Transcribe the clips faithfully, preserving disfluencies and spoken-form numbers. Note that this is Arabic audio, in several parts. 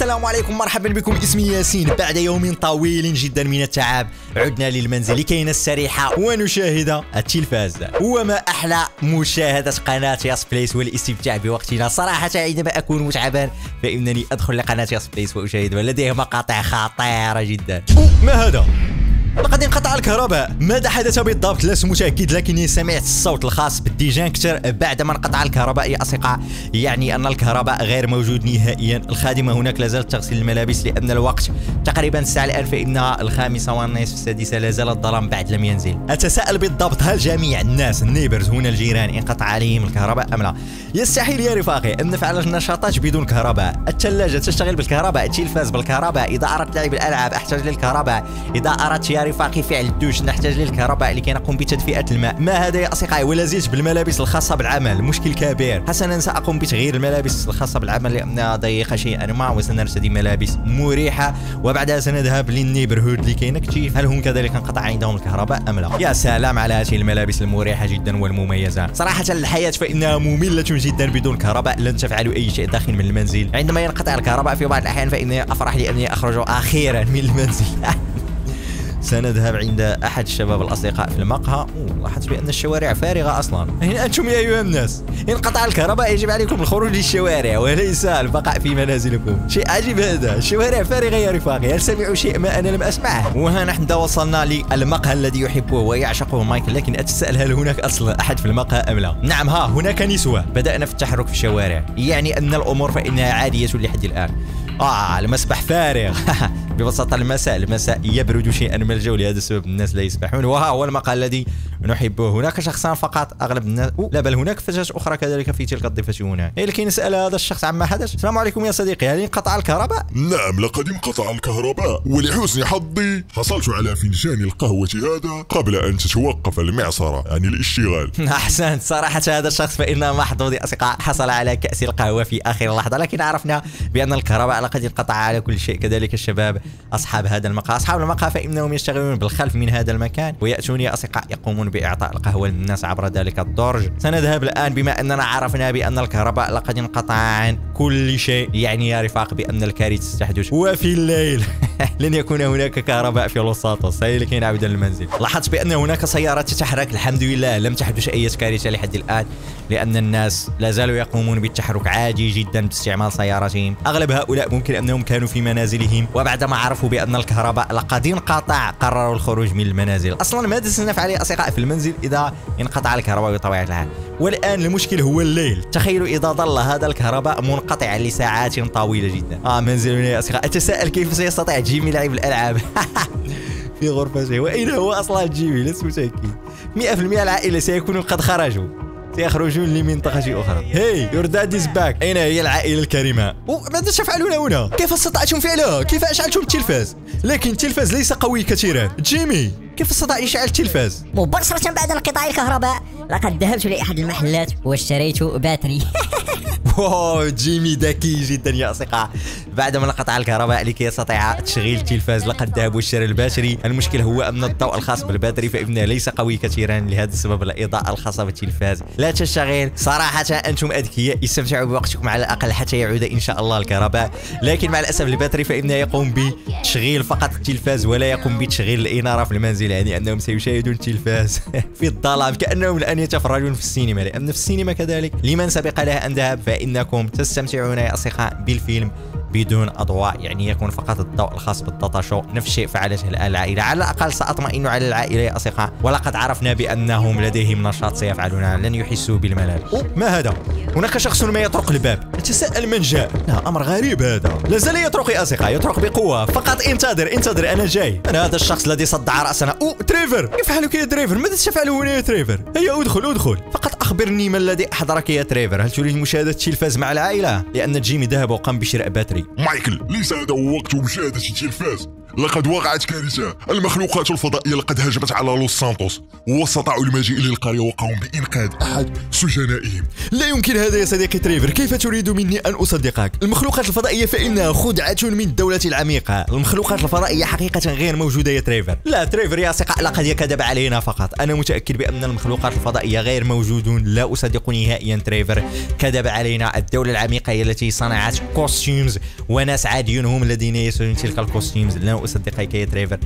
السلام عليكم، مرحبا بكم. اسمي ياسين. بعد يوم طويل جدا من التعب عدنا للمنزل لكي نستريح ونشاهد التلفاز، وما أحلى مشاهدة قناة ياس بليس والاستمتاع بوقتنا. صراحة عندما أكون متعبا فإنني أدخل لقناة ياس بليس وأشاهد، ولديه مقاطع خطيرة جدا. ما هذا؟ لقد انقطع الكهرباء. ماذا حدث بالضبط؟ لست متأكد، لكني سمعت الصوت الخاص بالديجانكتر بعدما انقطع الكهرباء يا أصدقاء. يعني أن الكهرباء غير موجود نهائيا. الخادمة هناك لا زالت تغسل الملابس لأن الوقت تقريبا الساعة الآن، فإنها الخامسة والنصف السادسة، لا زال الظلام بعد لم ينزل. أتساءل بالضبط، هل جميع الناس النيبرز هنا الجيران انقطع عليهم الكهرباء أم لا؟ يستحيل يا رفاقي أن نفعل النشاطات بدون كهرباء. الثلاجة تشتغل بالكهرباء، التلفاز بالكهرباء، إذا أردت لعب الألعاب أحتاج للكهرباء، إذا أردت يا رفاقي فعل الدوش نحتاج للكهرباء لكي نقوم بتدفئة الماء. ما هذا يا أصدقائي؟ ولا زلت بالملابس الخاصة بالعمل، مشكل كبير. حسنا سأقوم بتغيير الملابس الخاصة بالعمل لأنها ضيقة شيئا ما، وسنرتدي ملابس مريحة وبعدها سنذهب للنيبرهود لكي نكتشف هل هم كذلك انقطع عندهم الكهرباء أم لا. يا سلام على هذه الملابس المريحة جدا والمميزة. صراحة الحياة فإنها مملة جدا بدون كهرباء، لن تفعل أي شيء داخل من المنزل. عندما ينقطع الكهرباء في بعض الأحيان فإني أفرح لأني أخرج أخيرا من المنزل. سنذهب عند أحد الشباب الأصدقاء في المقهى. لاحظت بأن الشوارع فارغة أصلا. أين أنتم يا أيها الناس؟ إن قطع الكهرباء يجب عليكم الخروج للشوارع وليس البقاء في منازلكم. شيء عجيب هذا، الشوارع فارغة يا رفاقي. هل سمعوا شيء ما أنا لم أسمعه؟ وها نحن وصلنا للمقهى الذي يحبه ويعشقه مايكل، لكن أتسأل هل هناك أصلا أحد في المقهى أم لا؟ نعم، ها هناك نسوة. بدأنا في التحرك في الشوارع، يعني أن الأمور فإنها عادية لحد الآن. آه المسبح فارغ. ببساطة المساء، المساء يبرد شيئا ما الجو، لهذا السبب الناس لا يسبحون، وها هو المقهى الذي نحبه. هناك شخصان فقط أغلب الناس، لا بل هناك فتاة أخرى كذلك في تلك الضفة هنا. إيه لكي نسأل هذا الشخص عما حدث. السلام عليكم يا صديقي، هل انقطع الكهرباء؟ نعم لقد انقطع الكهرباء، ولحسن حظي حصلت على فنجان القهوة هذا قبل أن تتوقف المعصرة عن الاشتغال. أحسنت. صراحة هذا الشخص فإنه محظوظ يا أصدقاء، حصل على كأس القهوة في آخر لحظة، لكن عرفنا بأن الكهرباء لقد انقطع على كل شيء. كذلك الشباب أصحاب هذا المقهى، أصحاب المقهى فإنهم يشتغلون بالخلف من هذا المكان ويأتون يا أصدقاء يقومون بإعطاء القهوة للناس عبر ذلك الدرج. سنذهب الآن بما أننا عرفنا بأن الكهرباء لقد انقطع عن كل شيء، يعني يا رفاق بأن الكارثة ستحدث وفي الليل. لن يكون هناك كهرباء في لوس سانتوس. هيا لكي نعود للمنزل. لاحظت بأن هناك سيارات تتحرك، الحمد لله لم تحدث أي كارثة لحد الآن، لأن الناس لا زالوا يقومون بالتحرك عادي جدا باستعمال سياراتهم. أغلب هؤلاء ممكن أنهم كانوا في منازلهم، وبعدما عرفوا بأن الكهرباء لقد انقطع قرروا الخروج من المنازل. أصلا ماذا سنفعل يا أصدقاء في المنزل إذا انقطع الكهرباء بطبيعة الحال؟ والآن المشكل هو الليل. تخيلوا إذا ظل هذا الكهرباء منقطعا لساعات طويلة جدا. آه منزلنا يا أصدقاء. أتساءل كيف سيستطيع جيمي لعب الألعاب في غرفته، وأين هو أصلا جيمي؟ لست متأكد. مئة بالمئة العائلة سيكونوا قد خرجوا، سيخرجون لمنطقة أخرى. هي يور داد إز باك. أين هي العائلة الكريمة؟ ماذا تفعلون هنا؟ كيف استطعتم فعلها؟ كيف أشعلتم التلفاز؟ لكن التلفاز ليس قوي كثيرا. جيمي كيف استطاع يشعل التلفاز؟ مباشرة بعد انقطاع الكهرباء لقد ذهبت لأحد المحلات واشتريت باتري. واو جيمي ذكي جدا يا أصدقاء. بعدما انقطع الكهرباء لكي يستطيع تشغيل التلفاز لقد ذهبوا واشتروا الباتري. المشكل هو أن الضوء الخاص بالباتري فإنه ليس قوي كثيرا، لهذا السبب الإضاءة الخاصة بالتلفاز لا تشتغل. صراحة أنتم أذكياء، استمتعوا بوقتكم على الأقل حتى يعود إن شاء الله الكهرباء، لكن مع الأسف الباتري فإنه يقوم بتشغيل فقط التلفاز ولا يقوم بتشغيل الإنارة في المنزل، يعني أنهم سيشاهدون التلفاز في الظلام كأنهم الآن يتفرجون في السينما، لأن في السينما كذلك لمن سبق لها أن ذهب فإنكم تستمتعون يا أصدقاء بالفيلم بدون أضواء، يعني يكون فقط الضوء الخاص بالداتا شو. نفس الشيء فعلته الآن العائلة. على الأقل سأطمئن على العائلة يا أصدقاء، ولقد عرفنا بأنهم لديهم نشاط سيفعلونه، لن يحسوا بالملل. ما هذا؟ هناك شخص ما يطرق الباب. أتساءل من جاء. لا أمر غريب هذا. لا زال يطرق يا أصدقاء، يطرق بقوة. فقط انتظر انتظر أنا جاي. أنا هذا الشخص الذي صدع رأسنا. أو تريفر كيف حالك يا تريفر؟ ماذا تفعل هنا يا تريفر؟ هيا ادخل ادخل. فقط أخبرني ما الذي أحضرك يا تريفر؟ هل تريد مشاهدة التلفاز مع العائلة؟ لأن جيمي ذهب وقام بشراء باتري. مايكل ليس هذا وقت مشاهدة التلفاز، لقد وقعت كارثة. المخلوقات الفضائية لقد هجمت على لوس سانتوس واستطاعوا المجيء إلى القرية وقاموا بإنقاذ أحد سجنائهم. لا يمكن هذا يا صديقي تريفر، كيف تريد مني أن أصدقك؟ المخلوقات الفضائية فإنها خدعة من الدولة العميقة. المخلوقات الفضائية حقيقة غير موجودة يا تريفر. لا تريفر يا أصدقاء، لقد كذب علينا فقط. أنا متأكد بأن المخلوقات الفضائية غير موجودون، لا أصدق نهائيا تريفر. كذب علينا الدولة العميقة التي صنعت كوستيومز وناس عاديون هم الذين يصنعون تلك الكوستيومز. لا أصدقك يا تريفر.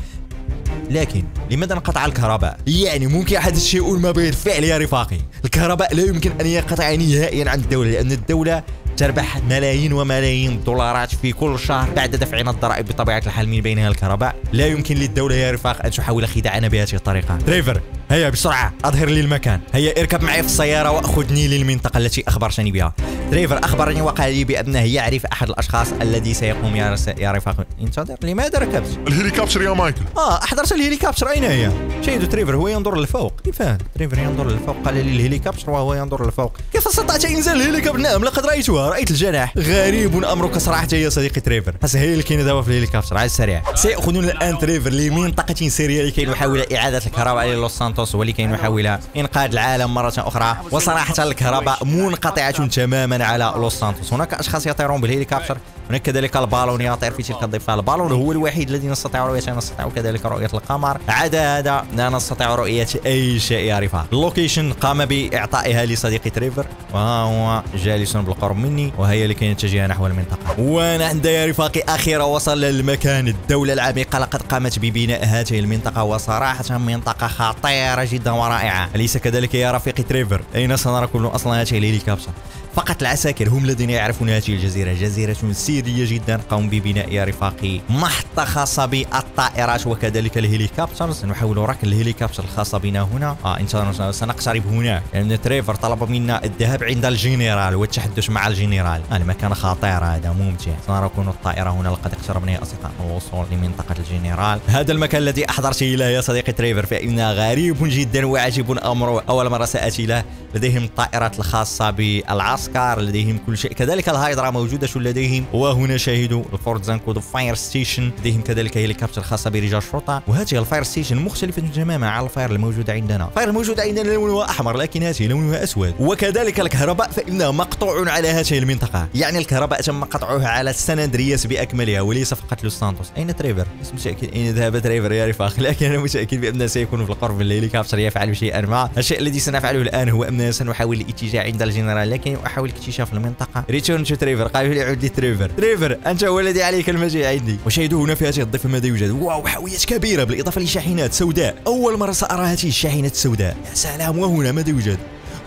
لكن لماذا انقطع الكهرباء؟ يعني ممكن هذا الشيء ما بغير فعل يا رفاقي. الكهرباء لا يمكن أن ينقطع نهائيا عن الدولة، لأن الدولة تربح ملايين وملايين الدولارات في كل شهر بعد دفعنا الضرائب بطبيعة الحال، من بينها الكهرباء. لا يمكن للدولة يا رفاق أن تحاول خداعنا بهذه الطريقة. تريفر هيا بسرعة أظهر لي المكان، هيا اركب معي في السيارة وأخذني للمنطقة التي أخبرتني بها. تريفر أخبرني وقال لي بأنه يعرف أحد الأشخاص الذي سيقوم يا, رس... يا رفاق. انتظر، لماذا ركبت؟ الهليكوبتر يا مايكل. آه أحضرت الهليكوبتر، أين هي؟ شاهدوا تريفر هو ينظر للفوق. كيف هذا؟ تريفر ينظر للفوق، قال لي الهليكوبتر وهو ينظر للفوق. كيف استطعت إنزال الهليكوبتر؟ نعم لقد رأيتها، رأيت الجناح. غريب أمرك صراحة يا صديقي تريفر. هسه هي اللي كاين دابا في الهليكوبتر على السريع. سيأخذون الآن تريفر لمنطقة سرية لكي نحاول إعادة الكهرباء إلى لوس سانتوس ولكي نحاول إنقاذ العالم مرة أخرى. وصراحة الكهرباء منقطعة تماما على لوس سانتوس. هناك أشخاص يطيرون بالهليكوبتر، هناك كذلك البالون يطير في تلك الضفة. البالون هو الوحيد الذي نستطيع رؤيته، نستطيع كذلك رؤية القمر. عدا هذا لا نستطيع رؤية أي شيء يا رفاق. اللوكيشن قام بإعطائها لصديقي تريفر وهو جالس بالقرب مني، وهي لكي نتجه نحو المنطقة. ونحن يا رفاقي أخيرا وصلنا للمكان. الدولة العميقة لقد قامت ببناء هذه المنطقة، وصراحة منطقة خطيرة جدا ورائعة. أليس كذلك يا رفيقي تريفر؟ أين سنركب أصلا هذه الهليكوبتر؟ فقط العساكر هم الذين يعرفون هذه الجزيرة. جزيرة سرية جدا، قاموا ببناء يا رفاقي محطة خاصة بالطائرات وكذلك الهليكوبترز. نحاول ركن الهليكوبتر الخاصة بنا هنا. اه انتظروا سنقترب هناك، لأن يعني تريفر طلب منا الذهاب عند الجنرال والتحدث مع الجنرال. آه المكان خطير هذا، ممتع. سنركن الطائرة هنا، لقد اقتربنا يا أصدقاء من الوصول لمنطقة الجنرال. هذا المكان الذي أحضرت إليه يا صديقي تريفر فإنه غريب جدا وعجيب أمره. أول مرة سأتي له. لديهم الطائرات الخاصة بالعصر، لديهم كل شيء، كذلك الهايدرا موجودة لديهم. وهنا شاهدوا الفورد زانكودو فاير ستيشن، لديهم كذلك هليكوبتر خاصة برجال الشرطة. وهذه الفاير ستيشن مختلفة تماما عن الفاير الموجودة عندنا. الفاير الموجودة عندنا لونها أحمر، لكن هذه لونها أسود. وكذلك الكهرباء فإنها مقطوع على هذه المنطقة، يعني الكهرباء تم قطعها على سان أندرياس بأكملها وليس فقط لوس سانتوس. أين تريفر؟ لست متأكد أين ذهب تريفر يا رفاق، لكن أنا متأكد بأنه سيكون في القرب من الهليكوبتر يفعل شيئا ما. الشيء الذي سنفعله الآن هو أننا سنحاول الاتجاه عند الجنرال، لكن احاول اكتشاف المنطقه. ريتيرن تو تريفر، قالوا لي عود لي تريفر. تريفر انت هو الذي عليك المجيء عندي. وشاهدوا هنا في هذه الضفه ماذا يوجد. واو، حاويات كبيره بالاضافه لشاحنات سوداء. اول مره سارى هذه الشاحنات السوداء. يا سلام، وهنا ماذا يوجد؟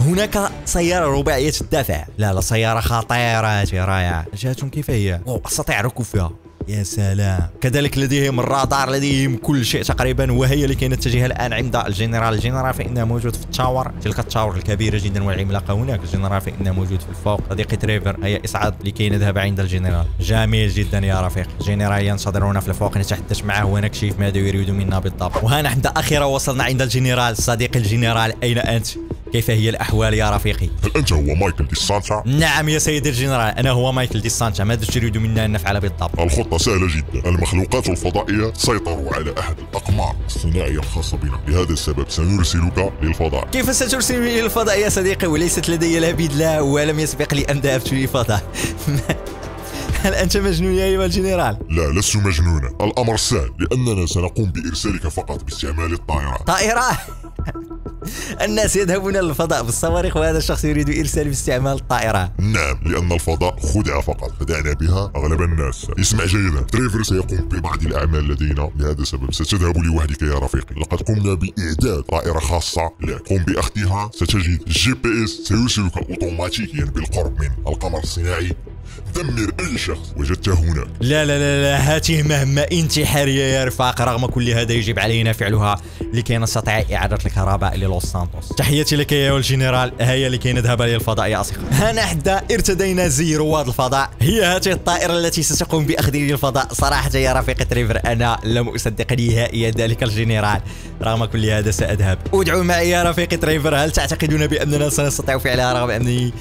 هناك سيارة رباعية الدفع. لا لا، سيارة خطيرة رائعة. جاتهم كيف هي؟ واو، استطيع الركوب فيها. يا سلام. كذلك لديهم الرادار، لديهم كل شيء تقريبا. وهي اللي كنتجه الان عند الجنرال. الجنرال فانه موجود في التاور، تلك التاور الكبيره جدا والعملاقه. هناك الجنرال فانه موجود في الفوق. صديقي تريفر هيا اصعد لكي نذهب عند الجنرال. جميل جدا يا رفيق. الجنرال ينتظرنا في الفوق، نتحدث معه ونكشف ماذا يريد منا بالضبط. وهنا حتى اخيرا وصلنا عند الجنرال. صديقي الجنرال اين انت؟ كيف هي الأحوال يا رفيقي؟ هل أنت هو مايكل دي سانتا؟ نعم يا سيد الجنرال، أنا هو مايكل دي سانتا. ماذا تريد منا أن نفعل بالضبط؟ الخطة سهلة جدا. المخلوقات الفضائية سيطروا على أحد الأقمار الصناعية الخاصة بنا، لهذا السبب سنرسلك للفضاء. كيف سترسلني إلى الفضاء يا صديقي وليست لدي لا بيد لا، ولم يسبق لي أن ذهبت للفضاء؟ هل أنت مجنون يا أيها الجنرال؟ لا، لست مجنونا. الأمر سهل، لأننا سنقوم بإرسالك فقط باستعمال الطائرة. طائرة؟ الناس يذهبون للفضاء بالصواريخ، وهذا الشخص يريد إرسال باستعمال الطائرة. نعم، لأن الفضاء خدعة فقط، خدعنا بها أغلب الناس. اسمع جيدا، تريفر سيقوم ببعض الأعمال لدينا، لهذا السبب ستذهب لوحدك يا رفيقي. لقد قمنا بإعداد طائرة خاصة لك، قم بأخذها. ستجد الجي بي اس سيرسلك أوتوماتيكيا بالقرب من القمر الصناعي. دمر أي شخص وجدته هناك. لا لا لا لا، هاته مهمة انتحارية يا رفاق. رغم كل هذا يجب علينا فعلها لكي نستطيع إعادة الكهرباء للوس سانتوس. تحياتي لك يا الجنرال. هيا لكي نذهب للفضاء يا أصدقاء. هنا حدا ارتدينا زي رواد الفضاء. هي هاته الطائرة التي ستقوم بأخذني للفضاء. صراحة يا رفيق تريفر أنا لم أصدق نهائيا ذلك الجنرال. رغم كل هذا سأذهب. ادعوا معي يا رفيق تريفر، هل تعتقدون بأننا سنستطيع فعلها؟ رغم أني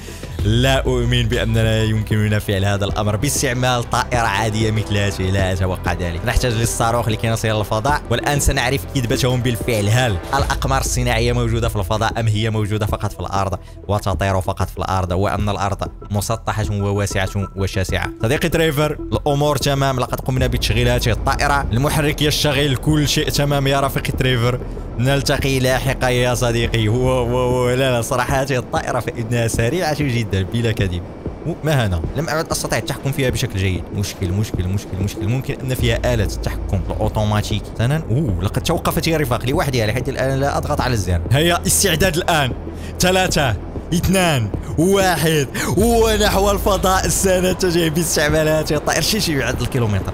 لا أؤمن بأننا يمكننا فعلها، هذا الامر باستعمال طائره عاديه مثلاتي لا اتوقع ذلك. نحتاج للصاروخ اللي كينصل الى الفضاء، والان سنعرف كذبتهم بالفعل. هل الاقمار الصناعيه موجوده في الفضاء ام هي موجوده فقط في الارض وتطير فقط في الارض، وان الارض مسطحه وواسعه وشاسعه؟ صديقي تريفر، الامور تمام، لقد قمنا بتشغيل هذه الطائره، المحرك يشتغل، كل شيء تمام يا رفيقي تريفر. نلتقي لاحقا يا صديقي. هو لا لا صراحه هذه الطائره فانها سريعه جدا بلا كذب. ما هنا لم أعد أستطيع التحكم فيها بشكل جيد. مشكل مشكل مشكل مشكل ممكن أن فيها آلة التحكم الأوتوماتيكي. ثانيا أوه لقد توقفت يا رفاق لوحدها لحد الآن لا أضغط على الزر. هيا استعداد الآن، ثلاثة اثنان واحد ونحو الفضاء سنتجه باستعمال هذه الطائرة شي شي بعد الكيلومتر.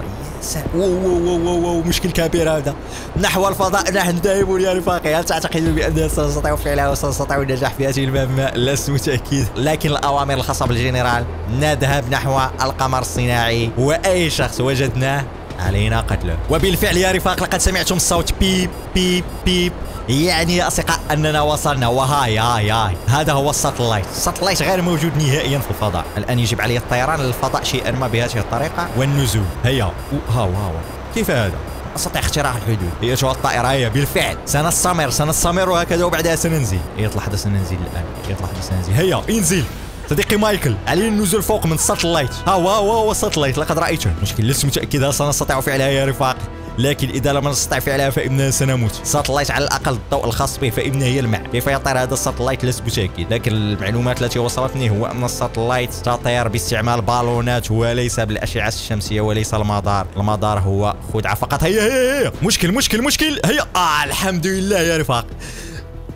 واو مشكل كبير هذا. نحو الفضاء نحن دائمون يا رفاقي. هل تعتقد بأننا سنستطيع فعلها وسنستطيع النجاح في هذه المهمة؟ لست متأكد، لكن الأوامر الخاصة بالجنرال نذهب نحو القمر الصناعي، وأي شخص وجدناه علينا قتله. وبالفعل يا رفاق لقد سمعتم الصوت بيب بيب بيب، يعني يا أصدقاء أننا وصلنا. وهاي هاي هاي هذا هو الساتلايت. الساتلايت غير موجود نهائيا في الفضاء. الآن يجب علي الطيران للفضاء شيئا ما بهذه الطريقة والنزول. هيا هاو هاو كيف هذا؟ استطيع اختراق الحدود. هي أيوة الطائرة هي بالفعل. سنستمر سنستمر وهكذا وبعدها سننزل. هي لحظة سننزل الآن. هي لحظة سننزل. هيا انزل صديقي مايكل، علينا النزول فوق من الساتلايت. ها هو هو الساتلايت لقد رأيته. مشكل لست متأكد هل سنستطيع فعلها يا رفاق، لكن إذا لم نستطع فعلها فإننا سنموت. ساتلايت على الأقل الضوء الخاص به فإن هي الماء. كيف يطير هذا الساتلايت لست متأكد، لكن المعلومات التي وصلتني هو أن الساتلايت تطير باستعمال بالونات وليس بالأشعة الشمسية وليس المدار. المدار هو خدعة فقط. هيا هيا هيا مشكل مشكل مشكل. هيا آه الحمد لله يا رفاق.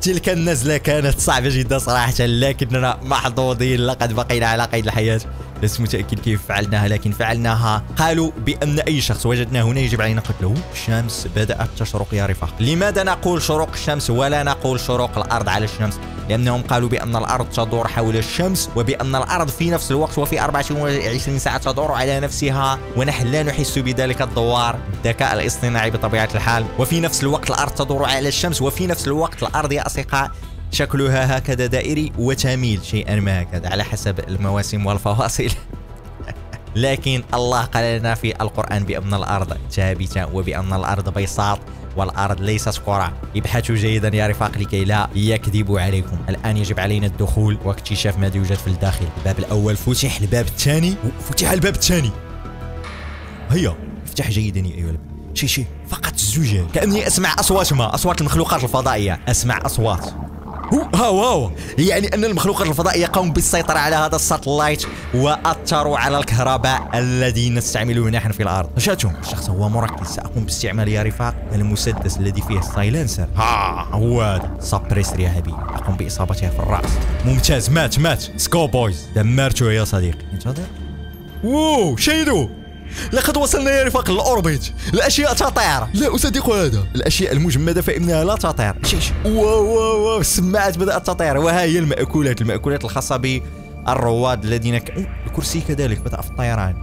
تلك النزلة كانت صعبة جدا صراحة، لكننا محظوظين لقد بقينا على قيد الحياة. لست متأكد كيف فعلناها لكن فعلناها. قالوا بأن أي شخص وجدناه هنا يجب علينا قتله. الشمس بدأت تشرق يا رفاق. لماذا نقول شروق الشمس ولا نقول شروق الأرض على الشمس؟ لأنهم قالوا بأن الأرض تدور حول الشمس، وبأن الأرض في نفس الوقت وفي أربعة وعشرين ساعة تدور على نفسها، ونحن لا نحس بذلك الدوار. الذكاء الاصطناعي بطبيعة الحال. وفي نفس الوقت الأرض تدور على الشمس، وفي نفس الوقت الأرض يا أصدقاء شكلها هكذا دائري وتميل شيئا ما هكذا على حسب المواسم والفواصل. لكن الله قال لنا في القرآن بأن الأرض ثابتة وبأن الأرض بيصاط والأرض ليست كرة. ابحثوا جيدا يا رفاق لكي لا يكذبوا عليكم. الآن يجب علينا الدخول واكتشاف ماذا يوجد في الداخل. الباب الأول فتح، الباب الثاني فتح، الباب الثاني هيا افتح جيدا يا أيها الباب. شي شي فقط الزجاج. كأني أسمع أصوات ما أصوات المخلوقات الفضائية. أسمع أصوات. هاو هاو يعني أن المخلوقات الفضائية قاموا بالسيطرة على هذا الساتلايت وأثروا على الكهرباء الذي نستعمله نحن في الأرض. شاتهم الشخص هو مركز. سأقوم باستعمال يا رفاق المسدس الذي فيه السايلنسر. ها هو هذا سبريسر يا حبيبي. أقوم بإصابتها في الرأس. ممتاز مات مات. سكو بويز دمرته يا صديقي. انتظر. واو شاهدوا لقد وصلنا يا رفاق للأوربيت. الأشياء تطير. لا أصدق هذا. الأشياء المجمدة فإنها لا تطير. شيش. واو واو واو السماعات بدأت تطير. وها هي المأكولات المأكولات الخاصة بالرواد الذين ك... الكرسي كذلك بدأ في الطيران.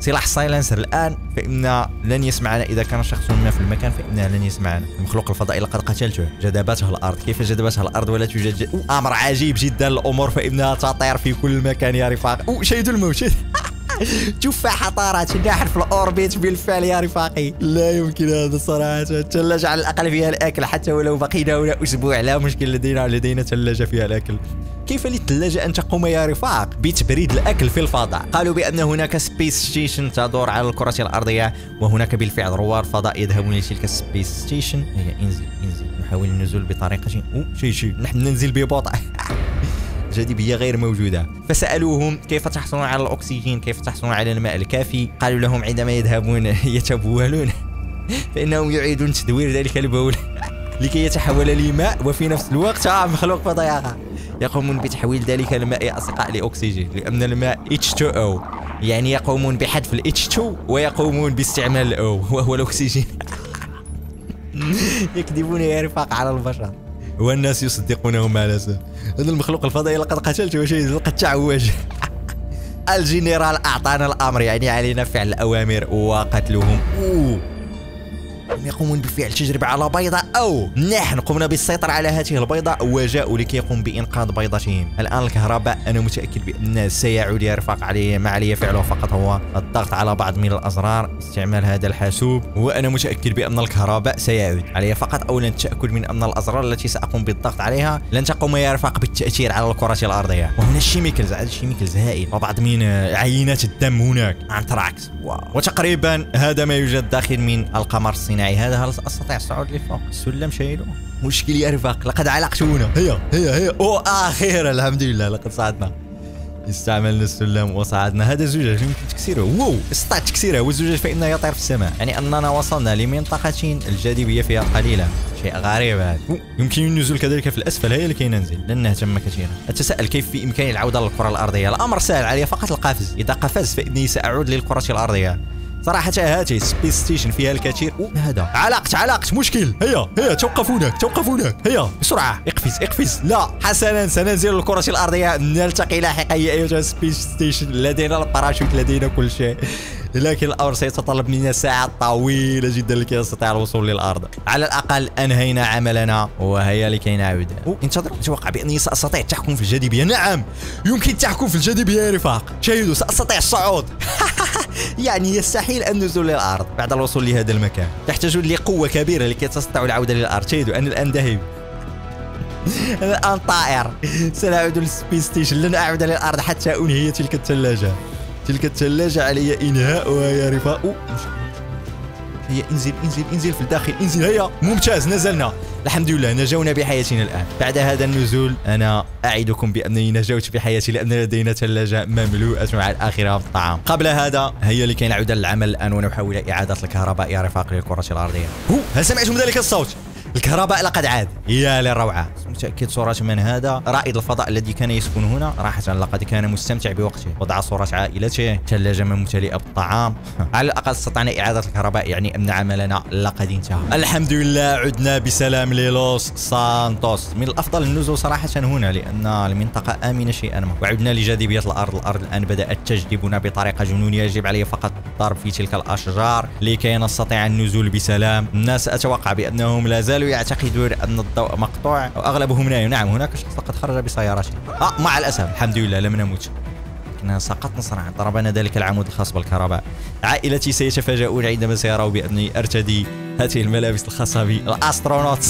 سلاح السايلنسر الآن فإن لن يسمعنا. إذا كان شخص ما في المكان فإنه لن يسمعنا. المخلوق الفضائي لقد قتلته. جذبته الأرض. كيف جذبتها الأرض ولا توجد ج... أمر عجيب جدا. الأمور فإنها تطير في كل مكان يا رفاق. أو شاهدوا الموشد. تفاحة طارت نحن في الأوربيت بالفعل يا رفاقي. لا يمكن هذا صراحة. الثلاجة على الأقل فيها الأكل حتى ولو بقينا هنا أسبوع. لا مشكل لدينا لدينا ثلاجة فيها الأكل. كيف للثلاجة أن تقوم يا رفاق بتبريد الأكل في الفضاء؟ قالوا بأن هناك سبيس ستيشن تدور على الكرة الأرضية، وهناك بالفعل رواد فضاء يذهبون لتلك السبيس ستيشن. هيا انزل انزل. نحاول النزول بطريقة شيء شيء شيء. نحن ننزل ببطء. الجاذبية غير موجودة. فسألوهم كيف تحصلون على الأكسجين، كيف تحصلون على الماء الكافي. قالوا لهم عندما يذهبون يتبولون فإنهم يعيدون تدوير ذلك البول لكي يتحول لماء، وفي نفس الوقت مخلوق فضائي يقومون بتحويل ذلك الماء يا أصدقاء لأكسجين، لأن الماء إتش تو أو يعني يقومون بحذف ال إتش تو ويقومون باستعمال ال O وهو الأكسجين. يكذبون يا رفاق على البشر والناس يصدقونهم على سبيل. هذا المخلوق الفضائي لقد قتلته وشيء لقد تعوج. الجنرال أعطانا الأمر، يعني علينا فعل الأوامر وقتلهم. أوه. يقومون بفعل تجربة على بيضة أو نحن قمنا بالسيطرة على هذه البيضة وجاءوا لكي يقوم بإنقاذ بيضتهم. الآن الكهرباء أنا متأكد بأن سيعود يا رفاق، عليه ما عليه فعله فقط هو الضغط على بعض من الأزرار، استعمال هذا الحاسوب، وأنا متأكد بأن الكهرباء سيعود عليه فقط، أولا التأكد من أن الأزرار التي سأقوم بالضغط عليها لن تقوم يا رفاق بالتأثير على الكرة الأرضية. وهنا الشيميكلز، هذا الشيميكلز هائل، وبعض من عينات الدم هناك، أنتراكس، وتقريبا هذا ما يوجد داخل من القمر الصناعي. هذا هل استطيع الصعود لفوق؟ السلم شايله؟ مشكل يا رفاق، لقد علقتونا. هيا هيا هيا، أو أخيرا الحمد لله لقد صعدنا. استعملنا السلم وصعدنا. هذا الزجاج يمكن تكسيره، واو استطعت تكسيره والزجاج فإنه يطير في السماء، يعني أننا وصلنا لمنطقة الجاذبية فيها قليلة، شيء غريب هذا. يمكن النزول كذلك في الأسفل، هيا لكي ننزل، لن نهتم كثيرا. أتساءل كيف بإمكاني العودة للكرة الأرضية، الأمر سهل علي فقط القفز، إذا قفزت فإني سأعود للكرة الأرضية. صراحة هذه سبيس ستيشن فيها الكثير. هذا علقت علقت مشكل، هيا هيا توقف هناك توقف هناك، هيا بسرعة اقفز اقفز. لا حسنا سننزل الكرة الأرضية، نلتقي لاحقا يا أيها سبيس ستيشن، لدينا الباراشوت لدينا كل شيء، لكن الأمر سيتطلب منا ساعة طويلة جدا لكي نستطيع الوصول للأرض. على الأقل أنهينا عملنا وهيا لكي نعود. انتظروا، أتوقع بأني سأستطيع التحكم في الجاذبية. نعم يمكن التحكم في الجاذبية يا رفاق، شاهدوا سأستطيع الصعود. يعني يستحيل النزول للأرض بعد الوصول لهذا المكان، تحتاجون لقوة كبيرة لكي تستطيعوا العودة للأرض. شاهدوا أنا الآن ذاهب، أنا الآن طائر، سنعود للسبيس ستيشن، لن أعود للأرض حتى أنهي تلك الثلاجة. تلك الثلاجة علي إنهاؤها يا رفاق. هيا انزل انزل انزل في الداخل، انزل هيا. ممتاز نزلنا الحمد لله، نجونا بحياتنا الآن. بعد هذا النزول أنا أعدكم بأنني نجوت بحياتي، لأن لدينا ثلاجة مملوءة مع الآخرة بالطعام. قبل هذا هيا لكي نعود للعمل الآن ونحاول إعادة الكهرباء يا رفاق للكرة الأرضية. هل سمعتم ذلك الصوت؟ الكهرباء لقد عاد، يا للروعة. متأكد صورة من هذا رائد الفضاء الذي كان يسكن هنا، راحة لقد كان مستمتع بوقته، وضع صورة عائلته، ثلاجة ممتلئة بالطعام. على الأقل استطعنا إعادة الكهرباء، يعني أن عملنا لقد انتهى الحمد لله. عدنا بسلام للوس سانتوس. من الأفضل النزول صراحة هنا لأن المنطقة آمنة شيئا ما، وعدنا لجاذبية الأرض. الأرض الآن بدأت تجذبنا بطريقة جنونية، يجب علي فقط الضرب في تلك الأشجار لكي نستطيع النزول بسلام. الناس أتوقع بأنهم لا زالوا يعتقدون أن الضوء مقطوع، وأغلبهم لا. نعم هناك شخص لقد خرج بسيارته، آه مع الأسف الحمد لله لم نموت، لكننا سقطنا صراحة، ضربنا ذلك العمود الخاص بالكهرباء. عائلتي سيتفاجؤون عندما سيروا بأني أرتدي هذه الملابس الخاصة بالأسترونوت،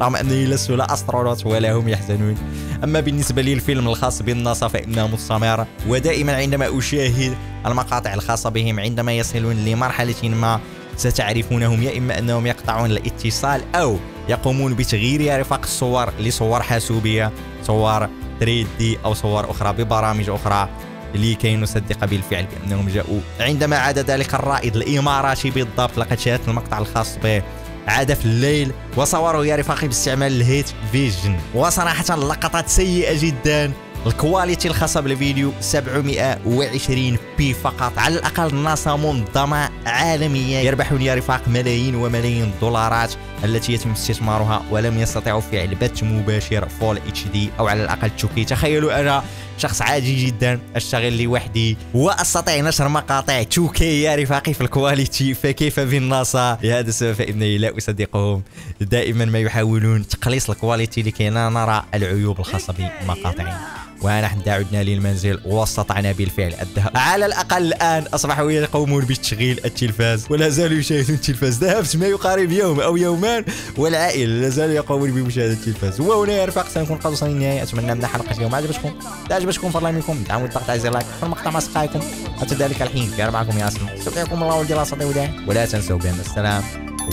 رغم أنني لست لا أسترونوت ولا هم يحزنون. أما بالنسبة لي الفيلم الخاص بالناسا فإنه مستمر، ودائما عندما أشاهد المقاطع الخاصة بهم عندما يصلون لمرحلة ما ستعرفونهم، يا إما أنهم يقطعون الاتصال أو يقومون بتغيير يا رفاق الصور لصور حاسوبية، صور ثري دي أو صور أخرى ببرامج أخرى لكي نصدق بالفعل بأنهم جاءوا. عندما عاد ذلك الرائد الإماراتي بالضبط، لقد شاهدت المقطع الخاص به، عاد في الليل وصوره يا رفاقي باستعمال الهيت فيجن، وصراحة لقطات سيئة جدا. الكواليتي الخاصة بالفيديو سبعمئة وعشرين بي فقط. على الأقل ناسا منظمة عالمية يربحون يا رفاق ملايين وملايين الدولارات التي يتم استثمارها، ولم يستطيعوا فعل بث مباشر فول اتش دي أو على الأقل تشوكي. تخيلوا أنا شخص عادي جدا أشتغل لوحدي وأستطيع نشر مقاطع تو كي يا رفاقي في الكواليتي، فكيف بالناسا؟ لهذا السبب فإنني لا أصدقهم، دائما ما يحاولون تقليص الكواليتي لكي لا نرى العيوب الخاصة بمقاطعهم. ونحن عدنا للمنزل واستطعنا بالفعل الذهاب. على الأقل الآن أصبحوا يقومون بتشغيل التلفاز، ولا زالوا يشاهدون التلفاز. ذهبت ما يقارب يوم أو يومان والعائلة لا زالوا يقومون بمشاهدة التلفاز. وهنا يا رفاق سنكون قد وصلنا للنهاية، أتمنى أن حلقة اليوم عجبتكم، إذا عجبتكم فالله منكم دعموا الضغط على زر لايك في المقطع مع أصدقائكم. حتى ذلك الحين كان معكم ياسين، استودعكم الله والدي لا أستطيع وداعه، ولا تنسوا بأن السلام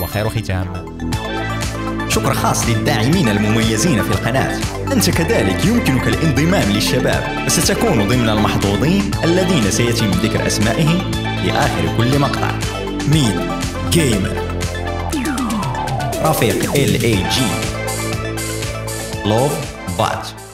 هو خير ختام. شكر خاص للداعمين المميزين في القناة، أنت كذلك يمكنك الانضمام للشباب، ستكون ضمن المحظوظين الذين سيتم ذكر أسمائهم في آخر كل مقطع. مين جيمر، رفيق ال اي جي، لوف بات.